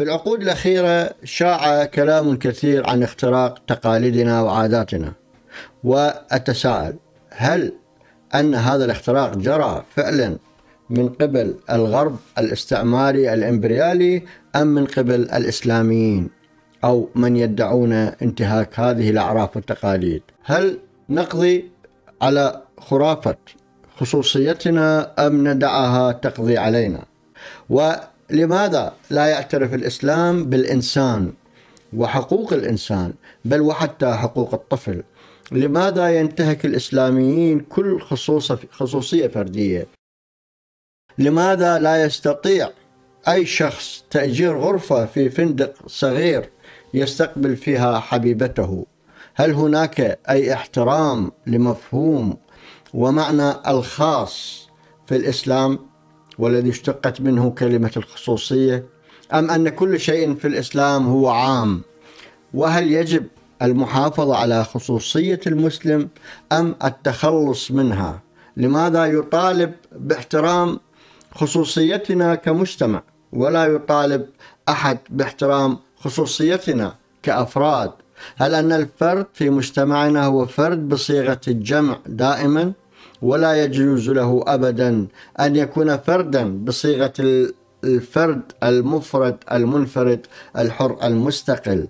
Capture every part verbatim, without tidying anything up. في العقود الأخيرة شاع كلام كثير عن اختراق تقاليدنا وعاداتنا، وأتساءل هل أن هذا الاختراق جرى فعلا من قبل الغرب الاستعماري الإمبريالي أم من قبل الإسلاميين أو من يدعون انتهاك هذه الأعراف والتقاليد؟ هل نقضي على خرافة خصوصيتنا أم ندعها تقضي علينا؟ ولماذا لا يعترف الإسلام بالإنسان وحقوق الإنسان بل وحتى حقوق الطفل؟ لماذا ينتهك الإسلاميين كل خصوصية فردية؟ لماذا لا يستطيع أي شخص تأجير غرفة في فندق صغير يستقبل فيها حبيبته؟ هل هناك أي احترام لمفهوم ومعنى الخاص في الإسلام والذي اشتقت منه كلمة الخصوصية؟ أم أن كل شيء في الإسلام هو عام؟ وهل يجب المحافظة على خصوصية المسلم أم التخلص منها؟ لماذا يطالب باحترام خصوصيتنا كمجتمع ولا يطالب أحد باحترام خصوصيتنا كأفراد؟ هل أن الفرد في مجتمعنا هو فرد بصيغة الجمع دائما ولا يجوز له أبدا أن يكون فردا بصيغة الفرد المفرد المنفرد الحر المستقل؟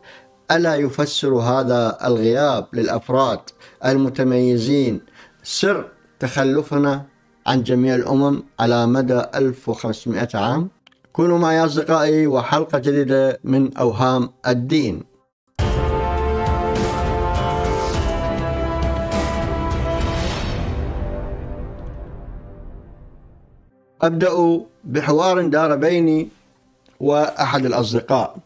ألا يفسر هذا الغياب للأفراد المتميزين سر تخلفنا عن جميع الأمم على مدى ألف وخمسمئة عام؟ كونوا معي يا أصدقائي وحلقة جديدة من أوهام الدين. أبدأ بحوار دار بيني وأحد الأصدقاء،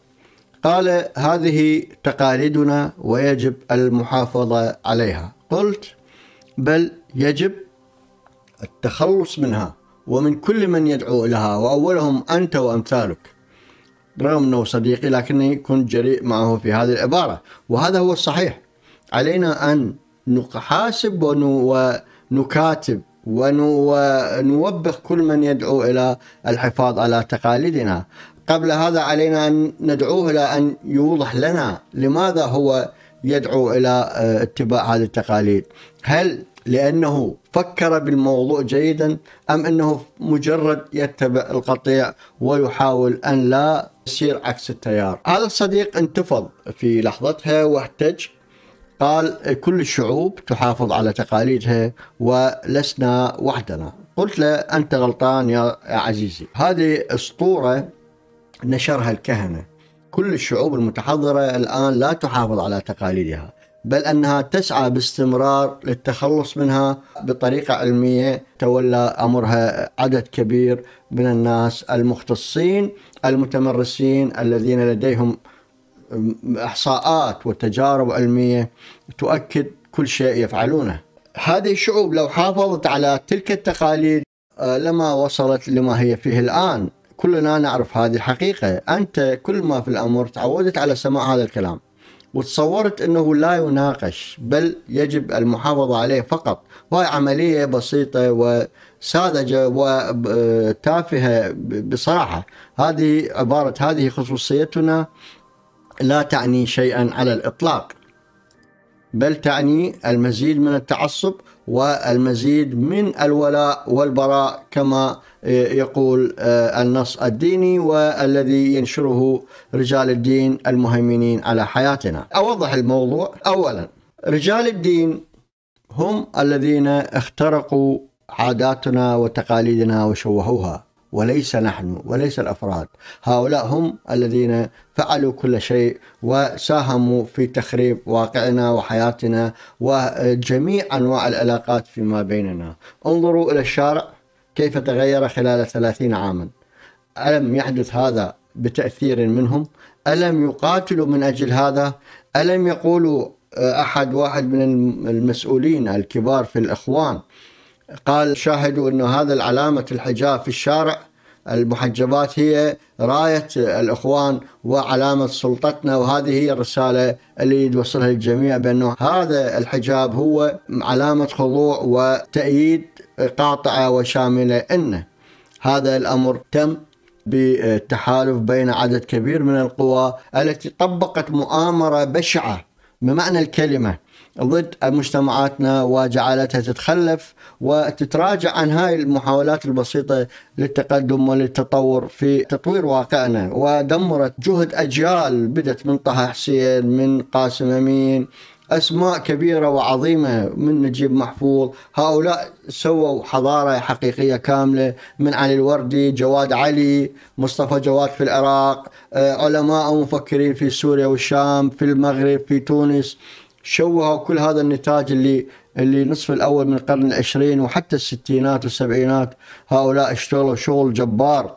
قال هذه تقاليدنا ويجب المحافظة عليها. قلت بل يجب التخلص منها ومن كل من يدعو لها وأولهم أنت وأمثالك، رغم أنه صديقي لكني كنت جريء معه في هذه العبارة، وهذا هو الصحيح. علينا أن نحاسب ونكاتب ونوبخ كل من يدعو إلى الحفاظ على تقاليدنا. قبل هذا علينا أن ندعوه إلى أن يوضح لنا لماذا هو يدعو إلى اتباع هذه التقاليد. هل لأنه فكر بالموضوع جيدا أم أنه مجرد يتبع القطيع ويحاول أن لا يسير عكس التيار؟ هذا الصديق انتفض في لحظتها واحتج، قال كل الشعوب تحافظ على تقاليدها ولسنا وحدنا. قلت له أنت غلطان يا عزيزي، هذه أسطورة نشرها الكهنة. كل الشعوب المتحضرة الآن لا تحافظ على تقاليدها بل أنها تسعى باستمرار للتخلص منها بطريقة علمية تولى أمرها عدد كبير من الناس المختصين المتمرسين الذين لديهم إحصاءات وتجارب علمية تؤكد كل شيء يفعلونه. هذه الشعوب لو حافظت على تلك التقاليد لما وصلت لما هي فيه الآن. كلنا نعرف هذه الحقيقة. أنت كل ما في الأمر تعودت على سماع هذا الكلام وتصورت أنه لا يناقش بل يجب المحافظة عليه فقط، وهي عملية بسيطة وساذجة وتافهة بصراحة. هذه عبارة هذه خصوصيتنا لا تعني شيئا على الإطلاق بل تعني المزيد من التعصب والمزيد من الولاء والبراء كما يقول النص الديني والذي ينشره رجال الدين المهيمنين على حياتنا. أوضح الموضوع. أولا رجال الدين هم الذين اخترقوا عاداتنا وتقاليدنا وشوهوها وليس نحن وليس الأفراد. هؤلاء هم الذين فعلوا كل شيء وساهموا في تخريب واقعنا وحياتنا وجميع أنواع العلاقات فيما بيننا. انظروا إلى الشارع كيف تغير خلال ثلاثين عاما. ألم يحدث هذا بتأثير منهم؟ ألم يقاتلوا من أجل هذا؟ ألم يقولوا أحد واحد من المسؤولين الكبار في الإخوان قال شاهدوا أن هذا العلامة الحجاب في الشارع المحجبات هي راية الإخوان وعلامة سلطتنا، وهذه هي الرسالة اللي يوصلها الجميع بأنه هذا الحجاب هو علامة خضوع وتأييد قاطعة وشاملة. إن هذا الأمر تم بالتحالف بين عدد كبير من القوى التي طبقت مؤامرة بشعة بمعنى الكلمة ضد مجتمعاتنا وجعلتها تتخلف وتتراجع عن هاي المحاولات البسيطة للتقدم وللتطور في تطوير واقعنا، ودمرت جهد أجيال بدت من طه حسين، من قاسم أمين، أسماء كبيرة وعظيمة، من نجيب محفوظ. هؤلاء سووا حضارة حقيقية كاملة، من علي الوردي، جواد علي، مصطفى جواد في العراق، علماء ومفكرين في سوريا والشام، في المغرب، في تونس، شوهوا كل هذا النتاج اللي اللي نصف الأول من القرن العشرين وحتى الستينات والسبعينات. هؤلاء اشتغلوا شغل جبار،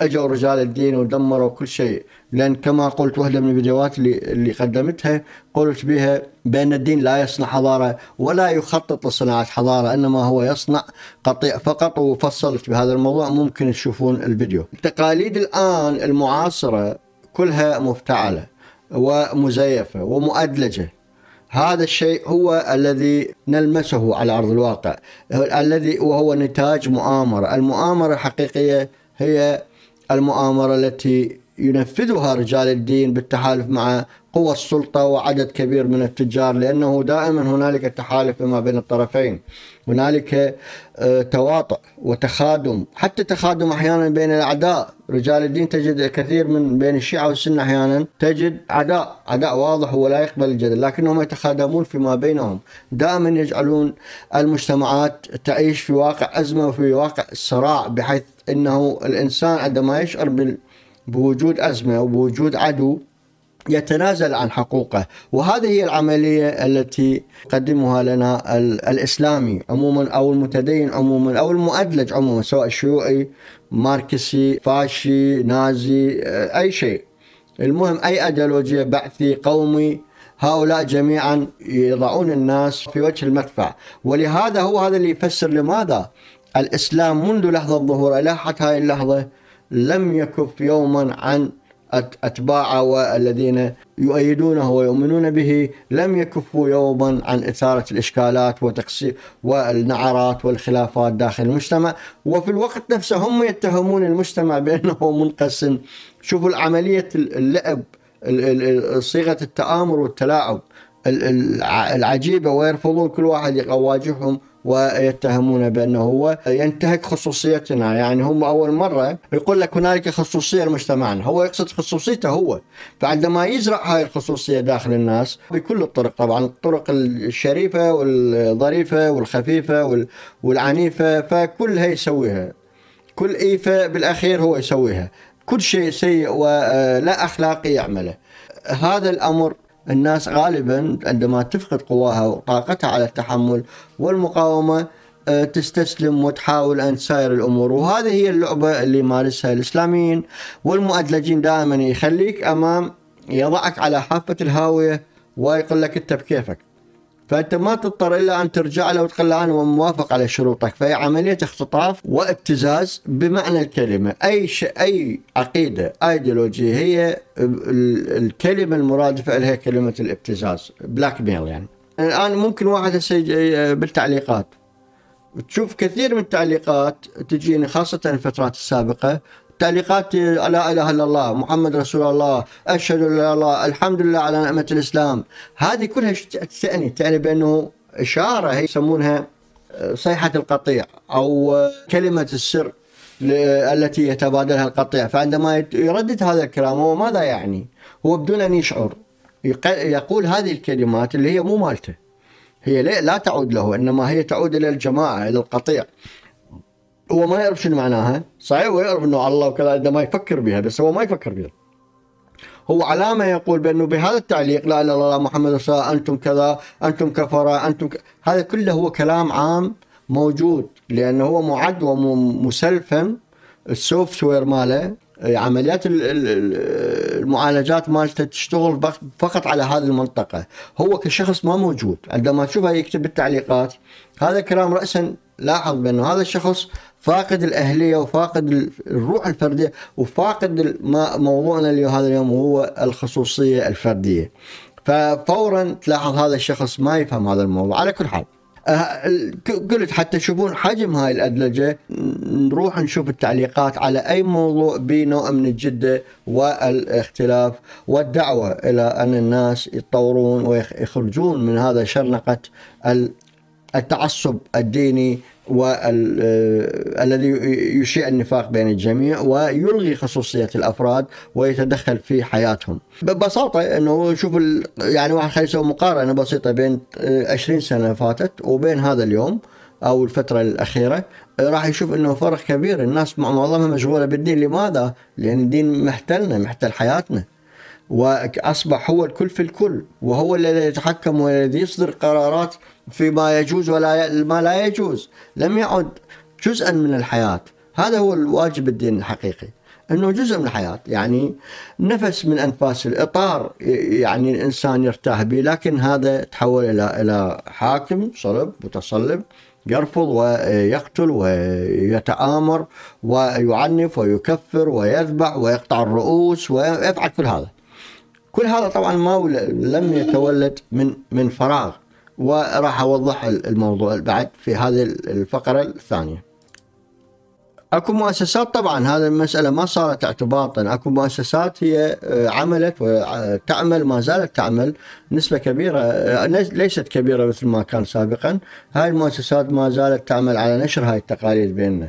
اجوا رجال الدين ودمروا كل شيء. لان كما قلت واحده من الفيديوهات اللي اللي قدمتها قلت بها بان الدين لا يصنع حضاره ولا يخطط لصناعه حضاره، انما هو يصنع قطيع فقط، وفصلت بهذا الموضوع، ممكن تشوفون الفيديو. التقاليد الان المعاصره كلها مفتعله ومزيفه ومؤدلجه. هذا الشيء هو الذي نلمسه على ارض الواقع، الذي وهو نتاج مؤامره. المؤامره الحقيقيه هي المؤامرة التي ينفذها رجال الدين بالتحالف مع قوى السلطة وعدد كبير من التجار، لأنه دائما هنالك تحالف ما بين الطرفين، هنالك تواطؤ وتخادم، حتى تخادم أحيانا بين الأعداء. رجال الدين تجد الكثير من بين الشيعة والسنة أحيانا تجد عداء عداء واضح ولا يقبل الجدل، لكنهم يتخادمون فيما بينهم، دائما يجعلون المجتمعات تعيش في واقع أزمة وفي واقع صراع، بحيث أنه الإنسان عندما يشعر بال بوجود أزمة وبوجود عدو يتنازل عن حقوقه. وهذه هي العملية التي يقدمها لنا الإسلامي عموما أو المتدين عموما أو المؤدلج عموما، سواء شيوعي، ماركسي، فاشي، نازي، أي شيء، المهم أي أيديولوجية، بعثي، قومي، هؤلاء جميعا يضعون الناس في وجه المدفع. ولهذا هو هذا اللي يفسر لماذا الإسلام منذ لحظة ظهوره إلى حتى هذه اللحظة لم يكف يوما عن أتباعه والذين يؤيدونه ويؤمنون به، لم يكفوا يوما عن إثارة الإشكالات وتقسيم والنعرات والخلافات داخل المجتمع. وفي الوقت نفسه هم يتهمون المجتمع بأنه منقسم. شوفوا العملية اللعب، صيغة التآمر والتلاعب العجيبة، ويرفضون كل واحد يواجههم ويتهمون بأنه هو ينتهك خصوصيتنا. يعني هم أول مرة يقول لك هنالك خصوصية لمجتمعنا، هو يقصد خصوصيته هو. فعندما يزرع هاي الخصوصية داخل الناس بكل الطرق، طبعا الطرق الشريفة والظريفة والخفيفة والعنيفة، فكلها يسويها، كل إيفة بالأخير هو يسويها، كل شيء سيء ولا أخلاقي يعمله. هذا الأمر الناس غالبا عندما تفقد قواها وطاقتها على التحمل والمقاومة تستسلم وتحاول أن تساير الأمور. وهذه هي اللعبة اللي يمارسها الإسلاميين والمؤدلجين، دائما يخليك أمام، يضعك على حافة الهاوية ويقول لك أنت بكيفك، فأنت ما تضطر إلا أن ترجع له وتقول له أنا موافق على شروطك. فهي عملية اختطاف وابتزاز بمعنى الكلمة. أي شيء، أي عقيدة، أيديولوجية، هي الكلمة المرادفة لها كلمة الابتزاز، بلاك ميل. يعني الآن ممكن واحد بالتعليقات تشوف كثير من التعليقات تجيني، خاصة الفترات السابقة، تعليقات لا إله إلا الله، محمد رسول الله، أشهد أن لا الله، الحمد لله على نعمة الإسلام. هذه كلها تعني تعني بأنه إشارة، هي يسمونها صيحة القطيع أو كلمة السر التي يتبادلها القطيع. فعندما يردد هذا الكلام هو ماذا يعني؟ هو بدون أن يشعر يقول هذه الكلمات اللي هي مو مالته، هي لا تعود له، إنما هي تعود إلى الجماعة، إلى القطيع. هو ما يعرف شنو معناها، صحيح هو يعرف انه على الله وكذا، ده ما يفكر بها، بس هو ما يفكر بها. هو علامه يقول بانه بهذا التعليق لا اله الا الله، محمد رسول الله، انتم كذا، انتم كفره، انتم ك... هذا كله هو كلام عام موجود، لانه هو معد ومسلفم، السوفت وير ماله، عمليات المعالجات مالته تشتغل فقط على هذه المنطقه. هو كشخص ما موجود، عندما تشوفه يكتب التعليقات هذا كلام راسا، لاحظ بانه هذا الشخص فاقد الأهلية وفاقد الروح الفردية وفاقد موضوعنا هذا اليوم وهو الخصوصية الفردية. ففورا تلاحظ هذا الشخص ما يفهم هذا الموضوع. على كل حال قلت حتى تشوفون حجم هاي الأدلجة. نروح نشوف التعليقات على أي موضوع بنوع من الجدة والاختلاف والدعوة إلى أن الناس يتطورون ويخرجون من هذا شرنقة التعصب الديني والذي يشيع النفاق بين الجميع ويلغي خصوصية الأفراد ويتدخل في حياتهم. ببساطة أنه شوف يعني واحد خلي يسوي مقارنة بسيطة بين عشرين سنة فاتت وبين هذا اليوم أو الفترة الأخيرة، راح يشوف أنه فرق كبير. الناس معظمها مشغولة بالدين. لماذا؟ لأن الدين محتلنا، محتل حياتنا، وأصبح هو الكل في الكل، وهو الذي يتحكم والذي يصدر قرارات فيما يجوز ولا ما لا يجوز. لم يعد جزءا من الحياة. هذا هو الواجب الدين الحقيقي، أنه جزء من الحياة، يعني نفس من أنفاس الإطار يعني الإنسان يرتاح به. لكن هذا تحول إلى إلى حاكم صلب متصلب يرفض ويقتل ويتآمر ويعنف ويكفر ويذبح ويقطع الرؤوس ويفعل كل هذا. كل هذا طبعا ما لم يتولد من من فراغ، وراح اوضح الموضوع بعد في هذه الفقره الثانيه. اكو مؤسسات، طبعا هذه المساله ما صارت اعتباطا، اكو مؤسسات هي عملت وتعمل، ما زالت تعمل نسبه كبيره، ليست كبيره مثل ما كان سابقا. هاي المؤسسات ما زالت تعمل على نشر هاي التقاليد بيننا،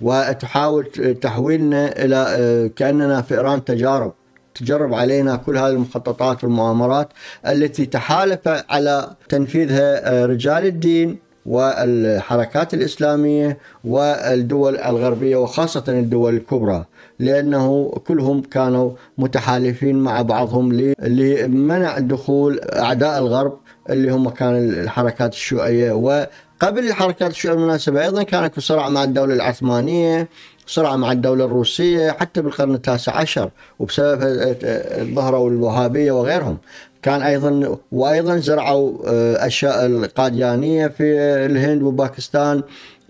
وتحاول تحويلنا الى كاننا فئران تجارب، تجرب علينا كل هذه المخططات والمؤامرات التي تحالف على تنفيذها رجال الدين والحركات الإسلامية والدول الغربية، وخاصة الدول الكبرى، لأنه كلهم كانوا متحالفين مع بعضهم لمنع دخول أعداء الغرب اللي هم كانوا الحركات الشيوعية. وقبل الحركات الشيوعية بالمناسبة أيضا كان هناك صراع مع الدولة العثمانية، صراع مع الدولة الروسية حتى بالقرن التاسع عشر، وبسبب الظهرة والوهابية وغيرهم كان أيضا. وأيضا زرعوا أشياء القاديانية في الهند وباكستان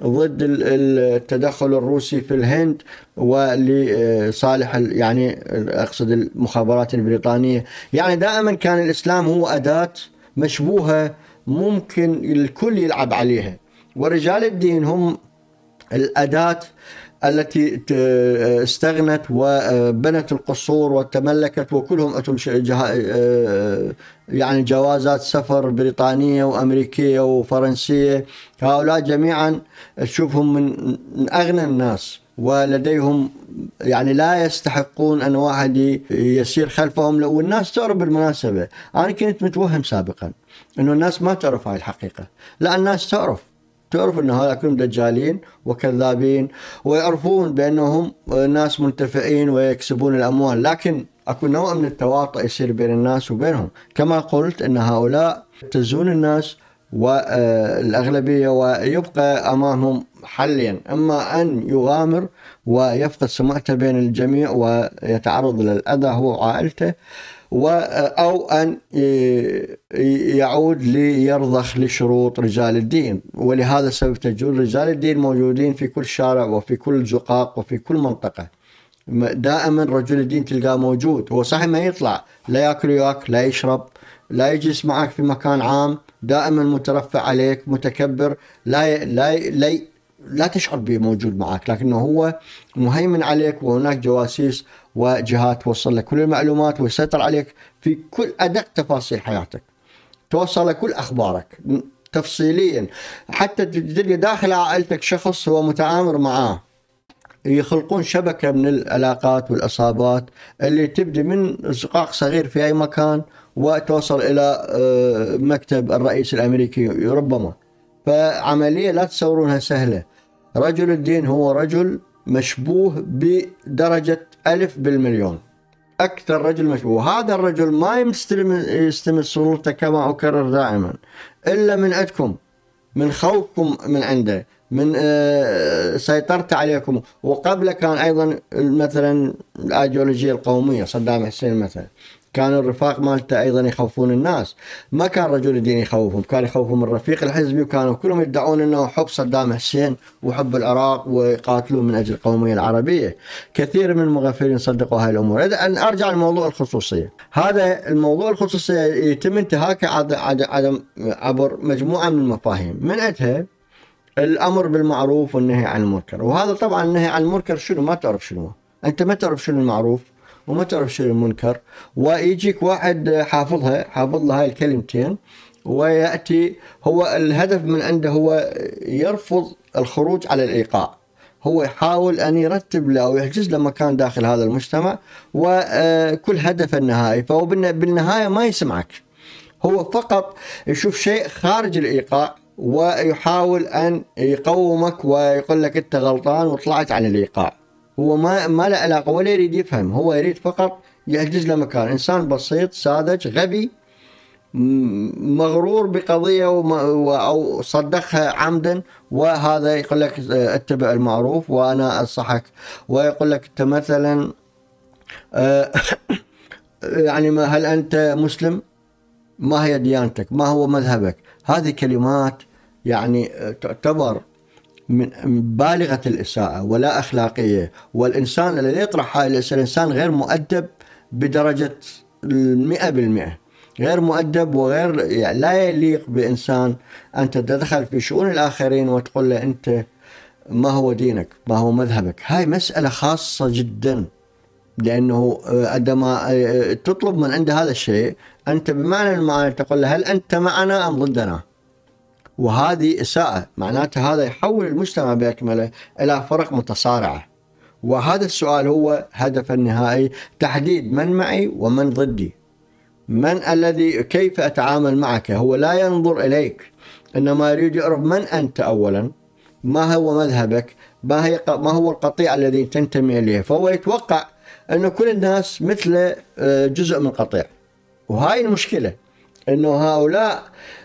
ضد التدخل الروسي في الهند ولصالح يعني أقصد المخابرات البريطانية. يعني دائما كان الإسلام هو أداة مشبوهة ممكن الكل يلعب عليها، ورجال الدين هم الأداة التي استغنت وبنت القصور وتملكت، وكلهم أتوا يعني جوازات سفر بريطانية وأمريكية وفرنسية. هؤلاء جميعا تشوفهم من أغنى الناس، ولديهم يعني لا يستحقون أن واحد يسير خلفهم. والناس تعرف بالمناسبة، أنا كنت متوهم سابقا أنه الناس ما تعرف هاي الحقيقة، لا الناس تعرف تعرف أن هؤلاء كلهم دجالين وكذابين، ويعرفون بأنهم ناس منتفعين ويكسبون الأموال. لكن أكو نوع من التواطؤ يصير بين الناس وبينهم، كما قلت أن هؤلاء يبتزون الناس والأغلبية، ويبقى أمامهم حلين، إما أن يغامر ويفقد سمعته بين الجميع ويتعرض للأذى هو وعائلته، أو أن يعود ليرضخ لشروط رجال الدين. ولهذا سبب تجول رجال الدين موجودين في كل شارع وفي كل زقاق وفي كل منطقة. دائما رجل الدين تلقاه موجود، هو صحيح ما يطلع، لا يأكل وياك، لا يشرب، لا يجلس معك في مكان عام، دائما مترفع عليك متكبر، لا لا لا لا تشعر به موجود معك، لكنه هو مهيمن عليك، وهناك جواسيس وجهات توصل لك كل المعلومات ويسيطر عليك في كل أدق تفاصيل حياتك، توصل لك كل أخبارك تفصيليا، حتى تجد داخل عائلتك شخص هو متآمر معاه. يخلقون شبكة من العلاقات والأصابات اللي تبدي من زقاق صغير في أي مكان وتوصل إلى مكتب الرئيس الأمريكي ربما. فعملية لا تصورونها سهلة. رجل الدين هو رجل مشبوه بدرجة ألف بالمليون، أكثر رجل مشبوه. هذا الرجل ما يستلم سلطته، كما أكرر دائما، إلا من عندكم، من خوفكم من عنده، من سيطرت عليكم. وقبل كان أيضا مثلا الأيديولوجية القومية، صدام حسين مثلا كان الرفاق مالته أيضا يخوفون الناس، ما كان رجل الدين يخوفهم، كان يخوفهم الرفيق الحزبي، وكانوا كلهم يدعون أنه حب صدام حسين وحب العراق ويقاتلون من أجل القومية العربية. كثير من المغفلين صدقوا هاي الأمور. إذا أن أرجع لموضوع الخصوصية، هذا الموضوع الخصوصية يتم انتهاكه عدم عبر مجموعة من المفاهيم، من أتها الأمر بالمعروف والنهي عن المنكر. وهذا طبعا النهي عن المنكر شنو؟ ما تعرف شنو، أنت ما تعرف شنو المعروف وما تعرف شنو المنكر، ويجيك واحد حافظها حافظ له هاي الكلمتين ويأتي هو الهدف من عنده هو يرفض الخروج على الإيقاع، هو يحاول أن يرتب له ويحجز له مكان داخل هذا المجتمع، وكل هدف النهائي فهو بالنهاية ما يسمعك، هو فقط يشوف شيء خارج الإيقاع ويحاول أن يقومك ويقول لك أنت غلطان وطلعت عن الإيقاع. هو ما ما له علاقة ولا يريد يفهم، هو يريد فقط يحجز له مكان. إنسان بسيط ساذج غبي مغرور بقضية أو صدقها عمدا، وهذا يقول لك اتبع المعروف وأنا أنصحك، ويقول لك أنت مثلا يعني ما هل أنت مسلم؟ ما هي ديانتك؟ ما هو مذهبك؟ هذه كلمات يعني تعتبر من بالغة الإساءة ولا أخلاقية، والإنسان الذي يطرح هاي الأسئلة الإنسان غير مؤدب بدرجة المئة بالمئة، غير مؤدب وغير يعني لا يليق بإنسان أن تتدخل في شؤون الآخرين وتقول له أنت ما هو دينك، ما هو مذهبك. هاي مسألة خاصة جدا، لأنه عندما تطلب من عنده هذا الشيء أنت بمعنى المعنى تقول له هل أنت معنا أم ضدنا؟ وهذه إساءة، معناتها هذا يحول المجتمع بأكمله إلى فرق متصارعة، وهذا السؤال هو هدف النهائي، تحديد من معي ومن ضدي، من الذي كيف أتعامل معك. هو لا ينظر إليك، إنما يريد يعرف من أنت أولا، ما هو مذهبك، ما هي ما هو القطيع الذي تنتمي إليه. فهو يتوقع أن كل الناس مثل جزء من قطيع، وهاي المشكلة أنه هؤلاء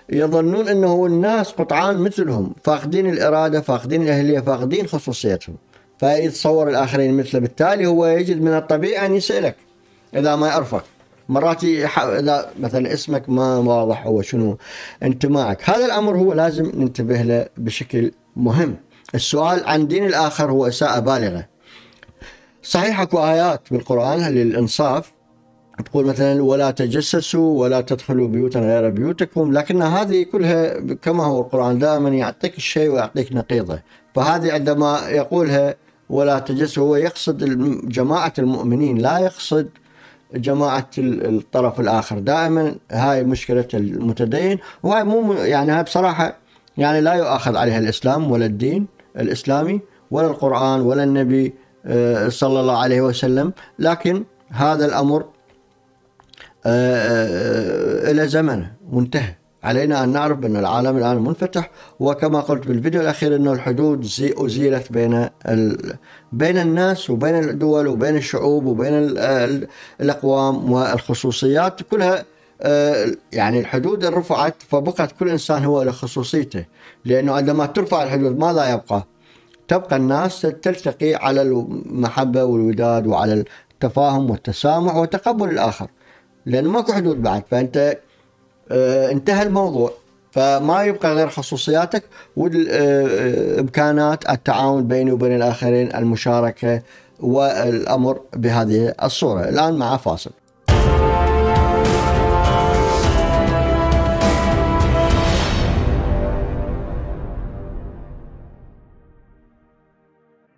يظنون أنه الناس قطعان مثلهم، فاقدين الإرادة، فاقدين الأهلية، فاقدين خصوصيتهم، فيتصور الآخرين مثله. بالتالي هو يجد من الطبيعي أن يسألك إذا ما يعرفك، مرات إذا مثلا اسمك ما واضح هو شنو انتماعك. هذا الأمر هو لازم ننتبه له بشكل مهم. السؤال عن دين الآخر هو إساءة بالغة. صحيح اكو آيات بالقرآن للإنصاف تقول مثلا ولا تجسسوا ولا تدخلوا بيوتا غير بيوتكم، لكن هذه كلها كما هو القرآن دائما يعطيك الشيء ويعطيك نقيضه. فهذه عندما يقولها ولا تجسسوا هو يقصد جماعة المؤمنين، لا يقصد جماعة الطرف الآخر. دائما هاي مشكلة المتدين، وهاي مو يعني هاي بصراحة يعني لا يؤاخذ عليها الإسلام ولا الدين الإسلامي ولا القرآن ولا النبي صلى الله عليه وسلم، لكن هذا الأمر إلى زمنه وانتهى. علينا أن نعرف أن العالم الآن منفتح، وكما قلت بالفيديو الأخير أن الحدود أزيلت بين ال... بين الناس وبين الدول وبين الشعوب وبين ال... الأقوام، والخصوصيات كلها يعني الحدود رفعت، فبقت كل إنسان هو له خصوصيته. لأنه عندما ترفع الحدود ماذا يبقى؟ تبقى الناس تلتقي على المحبة والوداد وعلى التفاهم والتسامح وتقبل الآخر، لأنه ماكو حدود بعد. فأنت انتهى الموضوع، فما يبقى غير خصوصياتك وإمكانات التعاون بيني وبين الآخرين، المشاركة والأمر بهذه الصورة. الآن مع فاصل.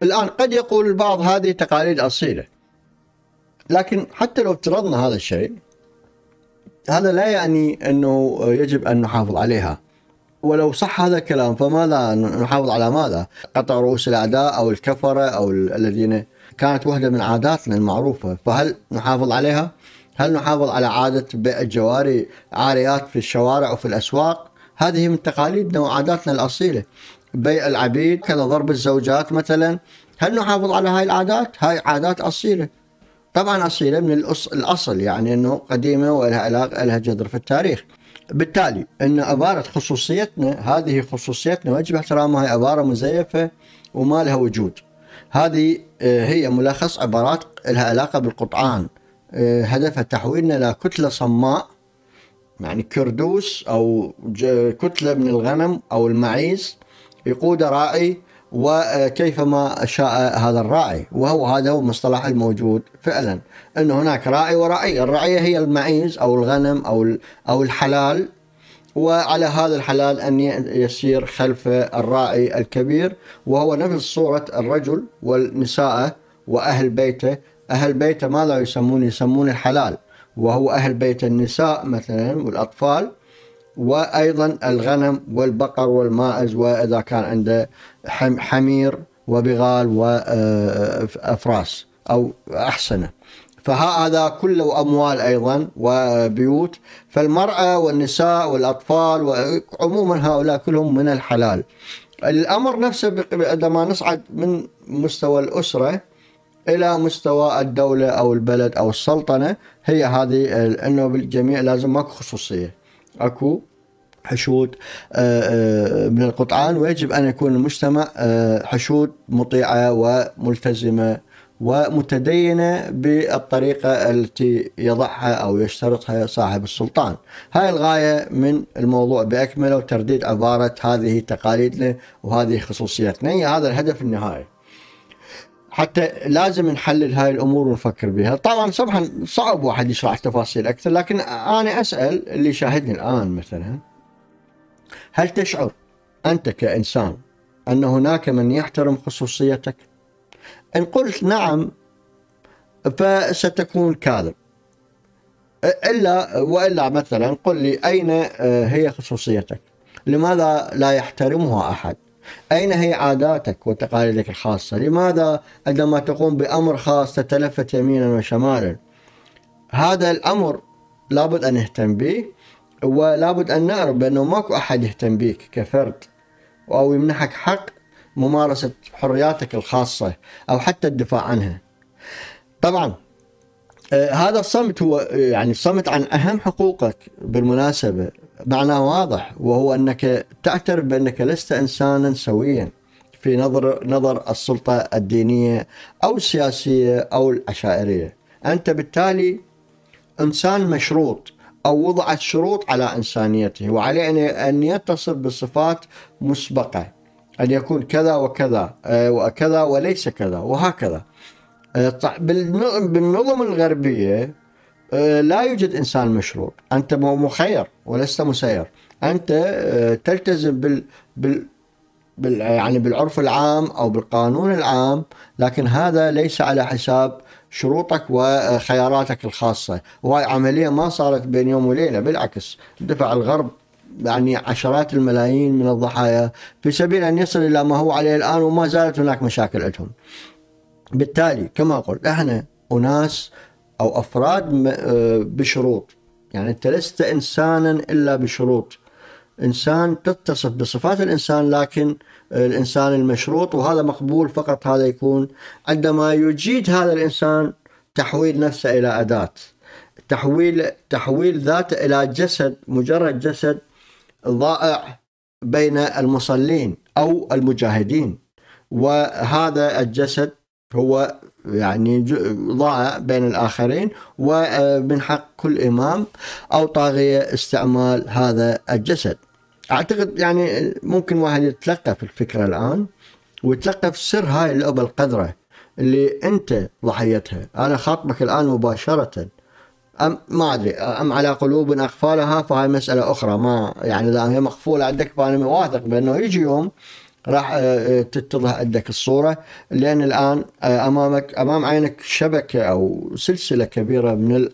الآن قد يقول البعض هذه تقاليد أصيلة، لكن حتى لو افترضنا هذا الشيء، هذا لا يعني أنه يجب أن نحافظ عليها. ولو صح هذا الكلام فماذا نحافظ على ماذا؟ قطع رؤوس الأعداء أو الكفرة أو الذين كانت وحدة من عاداتنا المعروفة، فهل نحافظ عليها؟ هل نحافظ على عادة بيع الجواري عاريات في الشوارع وفي الأسواق؟ هذه من تقاليدنا وعاداتنا الأصيلة. بيع العبيد كذا، ضرب الزوجات مثلا، هل نحافظ على هاي العادات؟ هاي عادات أصيلة، طبعا أصيلة من الأصل يعني أنه قديمة ولها علاقة لها جذر في التاريخ. بالتالي ان عباره خصوصيتنا هذه خصوصيتنا ويجب احترامها، عباره مزيفه وما لها وجود. هذه هي ملخص عبارات لها علاقه بالقطعان، هدفها تحويلنا الى كتله صماء، يعني كردوس او كتله من الغنم او المعيز يقود راعي وكيفما شاء هذا الراعي، وهو هذا هو المصطلح الموجود فعلا، أن هناك راعي وراعي. الرعية هي المعيز أو الغنم أو أو الحلال، وعلى هذا الحلال أن يسير خلف الراعي الكبير، وهو نفس صورة الرجل والنساء وأهل بيته. أهل بيته ماذا يسمون؟ يسمون الحلال، وهو أهل بيت النساء مثلا والأطفال، وأيضا الغنم والبقر والماعز، وإذا كان عنده حمير وبغال وأفراس أو أحصنة، فهذا كله أموال أيضا وبيوت. فالمرأة والنساء والأطفال وعموما هؤلاء كلهم من الحلال. الأمر نفسه عندما نصعد من مستوى الأسرة إلى مستوى الدولة أو البلد أو السلطنة، هي هذه أنه بالجميع لازم ماكو خصوصية، اكو حشود من القطعان، ويجب ان يكون المجتمع حشود مطيعه وملتزمه ومتدينه بالطريقه التي يضعها او يشترطها صاحب السلطان. هاي الغايه من الموضوع باكمله، وترديد عباره هذه تقاليدنا وهذه خصوصيتنا، هي هذا الهدف النهائي. حتى لازم نحلل هاي الامور ونفكر بها. طبعا صراحه صعب واحد يشرح تفاصيل اكثر، لكن انا اسال اللي شاهدني الان مثلا، هل تشعر انت كانسان ان هناك من يحترم خصوصيتك؟ ان قلت نعم فستكون كاذب، الا والا مثلا قل لي اين هي خصوصيتك؟ لماذا لا يحترمها احد؟ أين هي عاداتك وتقاليدك الخاصة؟ لماذا عندما تقوم بأمر خاص تتلفت يمينا وشمالا؟ هذا الأمر لابد أن نهتم به، ولابد أن نعرف بأنه ماكو أحد يهتم بك كفرد أو يمنحك حق ممارسة حرياتك الخاصة أو حتى الدفاع عنها. طبعا هذا الصمت هو يعني الصمت عن أهم حقوقك بالمناسبة، معناه واضح، وهو أنك تعترف بأنك لست إنسانا سويا في نظر نظر السلطة الدينية أو السياسية أو العشائرية. أنت بالتالي إنسان مشروط، أو وضعت شروط على إنسانيته، وعليه أن يتصف بصفات مسبقة، أن يكون كذا وكذا وكذا وليس كذا وهكذا. بالنظم الغربية لا يوجد إنسان مشروط، أنت مخير ولست مسير، أنت تلتزم بال... بال... بال يعني بالعرف العام أو بالقانون العام، لكن هذا ليس على حساب شروطك وخياراتك الخاصة. وهي عملية ما صارت بين يوم وليلة، بالعكس دفع الغرب يعني عشرات الملايين من الضحايا في سبيل أن يصل إلى ما هو عليه الآن، وما زالت هناك مشاكل عندهم. بالتالي كما قلت احنا أناس أو أفراد بشروط، يعني أنت لست إنسانا إلا بشروط، إنسان تتصف بصفات الإنسان لكن الإنسان المشروط، وهذا مقبول فقط. هذا يكون عندما يجيد هذا الإنسان تحويل نفسه إلى أداة، تحويل تحويل ذاته إلى جسد، مجرد جسد ضائع بين المصلين أو المجاهدين، وهذا الجسد هو يعني ضائع بين الآخرين، ومن حق كل إمام أو طاغية استعمال هذا الجسد. أعتقد يعني ممكن واحد يتلقى في الفكرة الآن ويتلقى في سر هاي اللعبة القذرة اللي أنت ضحيتها. أنا خاطبك الآن مباشرة، أم ما أدري أم على قلوب أقفالها، فهاي مسألة أخرى. ما يعني إذا هي مقفولة عندك فأنا واثق بأنه يجي يوم راح تتضح عندك الصورة، لأن الآن أمامك أمام عينك شبكة أو سلسلة كبيرة من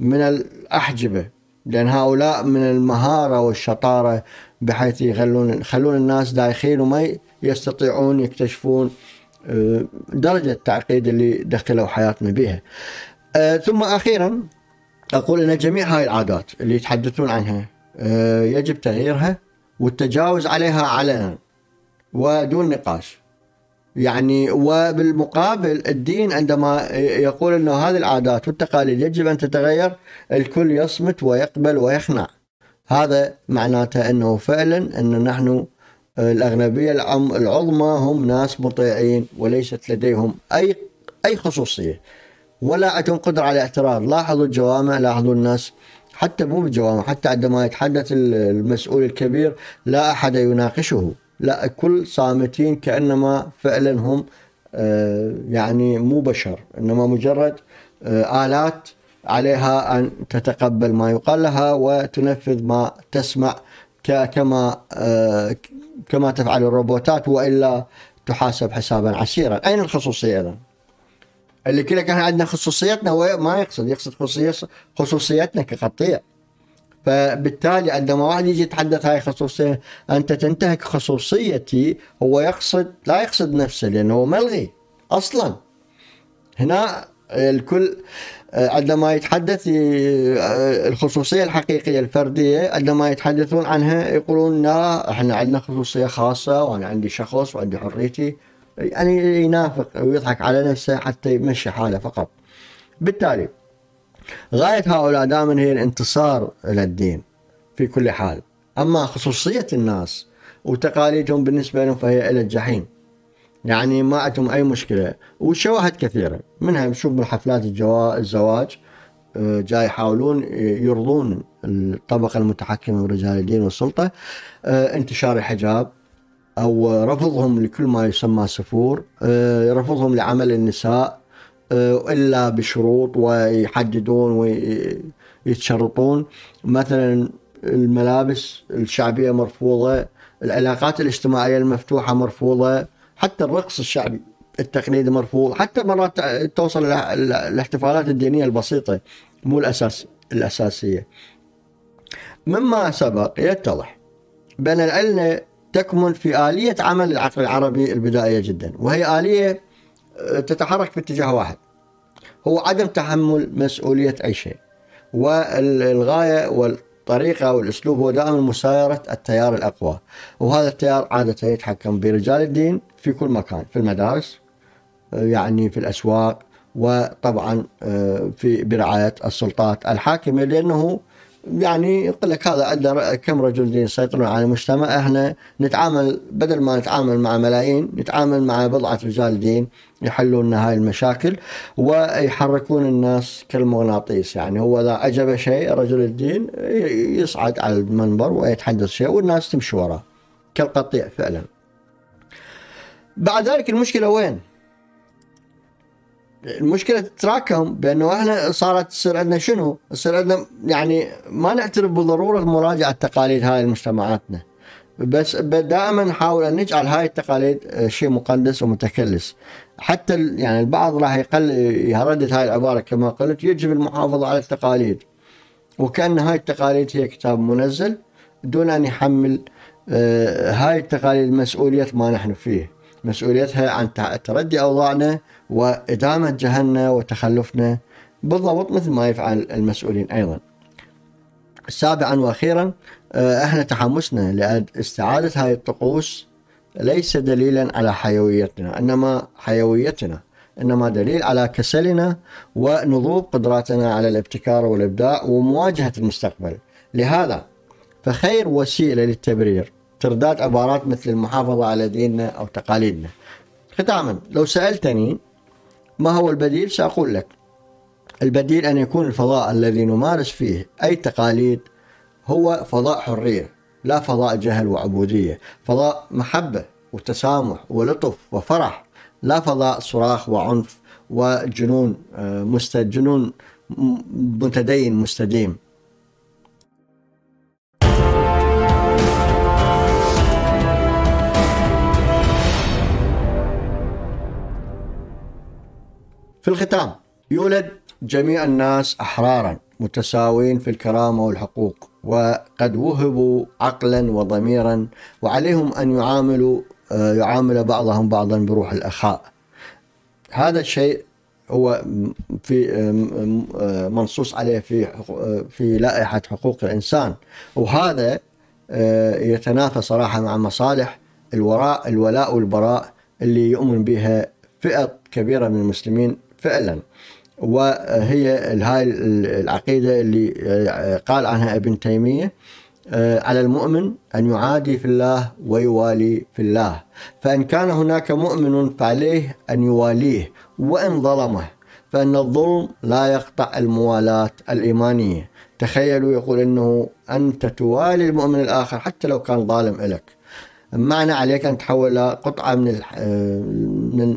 من الأحجبة، لأن هؤلاء من المهارة والشطارة بحيث يخلون يخلون الناس دايخين وما يستطيعون يكتشفون درجة التعقيد اللي دخلوا حياتنا بها. ثم أخيرا أقول أن جميع هاي العادات اللي يتحدثون عنها يجب تغييرها والتجاوز عليها علنا ودون نقاش. يعني وبالمقابل الدين عندما يقول انه هذه العادات والتقاليد يجب ان تتغير، الكل يصمت ويقبل ويخنع، هذا معناته أنه فعلا أن نحن الأغلبية العظمى هم ناس مطيعين وليست لديهم أي أي خصوصية ولا عندهم قدرة على اعتراض. لاحظوا الجوامع، لاحظوا الناس، حتى مو بالجوامع، حتى عندما يتحدث المسؤول الكبير لا أحد يناقشه، لا، كل صامتين كأنما فعلا هم يعني مو بشر، إنما مجرد آلات عليها أن تتقبل ما يقال لها وتنفذ ما تسمع كما كما تفعل الروبوتات، وإلا تحاسب حسابا عسيرا. أين الخصوصية إذن؟ اللي كله كان عندنا خصوصيتنا، هو ما يقصد يقصد خصوصيتنا كقطيع. فبالتالي عندما واحد يجي يتحدث هاي خصوصية، أنت تنتهك خصوصيتي، هو يقصد لا يقصد نفسه لأنه هو ملغي أصلا. هنا الكل عندما يتحدث الخصوصية الحقيقية الفردية، عندما يتحدثون عنها يقولون لا احنا عندنا خصوصية خاصة وأنا عندي شخص وعندي حريتي، يعني ينافق ويضحك على نفسه حتى يمشي حاله فقط. بالتالي غاية هؤلاء دائما هي الانتصار إلى الدين في كل حال. أما خصوصية الناس وتقاليدهم بالنسبة لهم فهي إلى الجحيم، يعني ما عندهم أي مشكلة. والشواهد كثيرة منها نشوف بالحفلات الزواج جاي يحاولون يرضون الطبقة المتحكمة برجال الدين والسلطة، انتشار الحجاب أو رفضهم لكل ما يسمى سفور، رفضهم لعمل النساء إلا بشروط، ويحددون ويتشرطون مثلا الملابس الشعبية مرفوضة، العلاقات الاجتماعية المفتوحة مرفوضة، حتى الرقص الشعبي التقليدي مرفوض، حتى مرات توصل الاحتفالات الدينية البسيطة مو الأساس الأساسية. مما سبق يتضح بأن العلة تكمن في آلية عمل العقل العربي البدائية جدا، وهي آلية تتحرك في اتجاه واحد، هو عدم تحمل مسؤولية أي شيء، والغاية والطريقة والأسلوب هو دائما مسايرة التيار الأقوى، وهذا التيار عادة يتحكم برجال الدين في كل مكان، في المدارس، يعني في الأسواق، وطبعا في برعاية السلطات الحاكمة، لأنه يعني يقول لك هذا عندنا كم رجل دين يسيطرون على المجتمع، احنا نتعامل بدل ما نتعامل مع ملايين نتعامل مع بضعة رجال دين يحلون هاي المشاكل ويحركون الناس كالمغناطيس. يعني هو اذا عجب شيء رجل الدين يصعد على المنبر ويتحدث شيء والناس تمشي وراه كالقطيع فعلا. بعد ذلك المشكلة وين؟ المشكلة تتراكم بأنه احنا صارت تصير عندنا شنو؟ تصير عندنا يعني ما نعترف بضرورة مراجعة تقاليد هاي المجتمعاتنا، بس دائما نحاول أن نجعل هاي التقاليد شيء مقدس ومتكلس. حتى يعني البعض راح يقل يردد هاي العبارة كما قلت، يجب المحافظة على التقاليد، وكأن هاي التقاليد هي كتاب منزل دون أن يحمل هاي التقاليد مسؤولية ما نحن فيه، مسؤوليتها عن تردي أوضاعنا وإدامة جهلنا وتخلفنا، بالضبط مثل ما يفعل المسؤولين أيضا. سابعا وأخيرا احنا تحمسنا لأن استعادة هاي الطقوس ليس دليلا على حيويتنا، إنما حيويتنا إنما دليل على كسلنا ونضوب قدراتنا على الابتكار والإبداع ومواجهة المستقبل. لهذا فخير وسيلة للتبرير ترداد عبارات مثل المحافظة على ديننا أو تقاليدنا. ختاما، لو سألتني ما هو البديل سأقول لك البديل أن يكون الفضاء الذي نمارس فيه أي تقاليد هو فضاء حرية، لا فضاء جهل وعبودية، فضاء محبة وتسامح ولطف وفرح، لا فضاء صراخ وعنف وجنون مستجنون متدين مستديم. في الختام، يولد جميع الناس أحرارا متساوين في الكرامة والحقوق، وقد وهبوا عقلا وضميرا، وعليهم أن يعاملوا يعامل بعضهم بعضا بروح الأخاء. هذا الشيء هو في منصوص عليه في في لائحة حقوق الإنسان، وهذا يتنافى صراحة مع مصالح الوراء الولاء والبراء اللي يؤمن بها فئة كبيرة من المسلمين فعلا، وهي هاي العقيدة اللي قال عنها ابن تيمية على المؤمن أن يعادي في الله ويوالي في الله، فإن كان هناك مؤمن فعليه أن يواليه وإن ظلمه، فإن الظلم لا يقطع الموالاة الإيمانية. تخيلوا يقول أنه أنت توالي المؤمن الآخر حتى لو كان ظالم إلك، معنى عليك أن تحول قطعة من من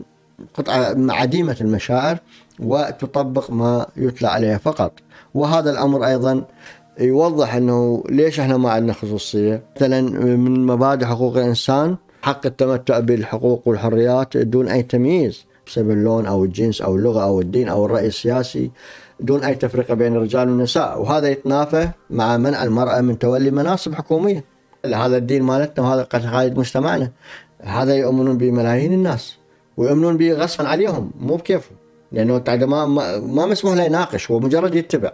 قطعة عديمة المشاعر وتطبق ما يتلى عليها فقط. وهذا الأمر أيضا يوضح أنه ليش احنا ما عندنا خصوصية. مثلا من مبادئ حقوق الإنسان حق التمتع بالحقوق والحريات دون أي تمييز بسبب اللون أو الجنس أو اللغة أو الدين أو الرأي السياسي، دون أي تفرقة بين الرجال والنساء، وهذا يتنافى مع منع المرأة من تولي مناصب حكومية. هذا الدين مالتنا وهذا قائد مجتمعنا، هذا يؤمنون بملايين الناس ويؤمنون به غصبا عليهم مو بكيفهم، لأنه ما ما مسموح له يناقش، هو مجرد يتبع.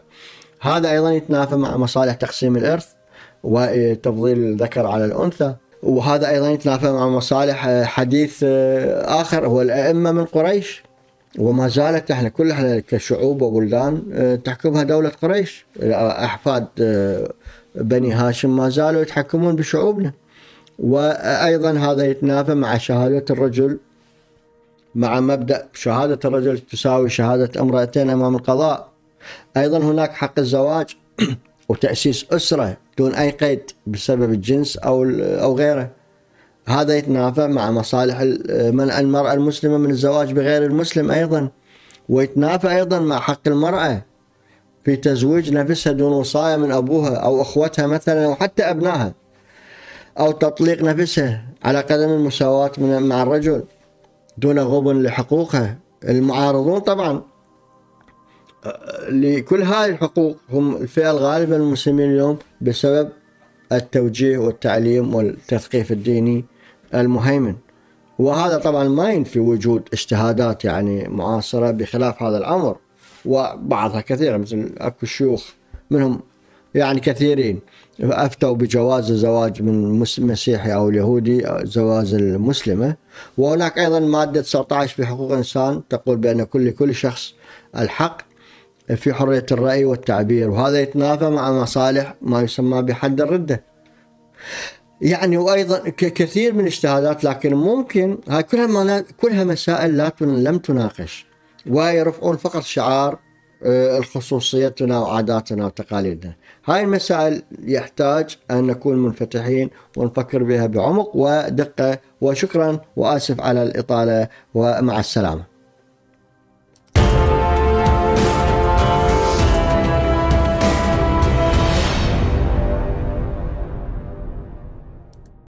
هذا أيضا يتنافى مع مصالح تقسيم الإرث وتفضيل الذكر على الأنثى، وهذا أيضا يتنافى مع مصالح حديث آخر هو الأئمة من قريش، وما زالت احنا كل احنا كشعوب وبلدان تحكمها دولة قريش، أحفاد بني هاشم ما زالوا يتحكمون بشعوبنا. وأيضا هذا يتنافى مع شهادة الرجل، مع مبدأ شهادة الرجل تساوي شهادة امرأتين أمام القضاء. أيضا هناك حق الزواج وتأسيس أسرة دون أي قيد بسبب الجنس أو أو غيره، هذا يتنافى مع مصالح منع المرأة المسلمة من الزواج بغير المسلم أيضا، ويتنافى أيضا مع حق المرأة في تزويج نفسها دون وصاية من أبوها أو أخوتها مثلا أو حتى أبنائها، أو تطليق نفسها على قدم المساواة مع الرجل دون غبن لحقوقها. المعارضون طبعا لكل هاي الحقوق هم الفئة الغالبة المسلمين اليوم بسبب التوجيه والتعليم والتثقيف الديني المهيمن. وهذا طبعا ما ينفي وجود اجتهادات يعني معاصرة بخلاف هذا الأمر، وبعضها كثيرة، مثل أكو شيوخ منهم يعني كثيرين أفتوا بجواز الزواج من مسيحي أو اليهودي أو زواج المسلمة. وهناك أيضا مادة تسعة عشر في حقوق الإنسان تقول بأن كل كل شخص الحق في حرية الرأي والتعبير، وهذا يتنافى مع مصالح ما يسمى بحد الردة يعني. وأيضا كثير من الاجتهادات، لكن ممكن هاي كلها كلها مسائل لا لم تناقش، ويرفعون فقط شعار الخصوصيتنا وعاداتنا وتقاليدنا. هاي المسائل يحتاج أن نكون منفتحين ونفكر بها بعمق ودقة. وشكرا وآسف على الإطالة، ومع السلامة.